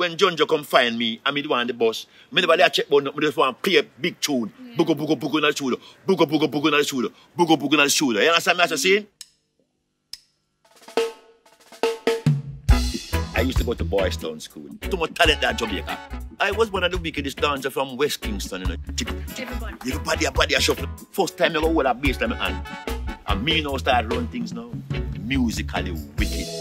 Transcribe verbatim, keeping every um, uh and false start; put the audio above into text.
when John Joe come find me, I'm in the one on the bus. Me never check button up, me just want to play a big tune. Bugo, bugo, bugo in the studio. Bugo, bugo, bugo in the studio. Bugo, bugo in the studio. You understand me as I say? I used to go to Boys Town School. Too much talent there, Jamaica. I was one of the wickedest dancers from West Kingston, you know. Everybody. Everybody, everybody, I shuffle. First time I go with a bass in my hand. And me now start run things now. Musically wicked.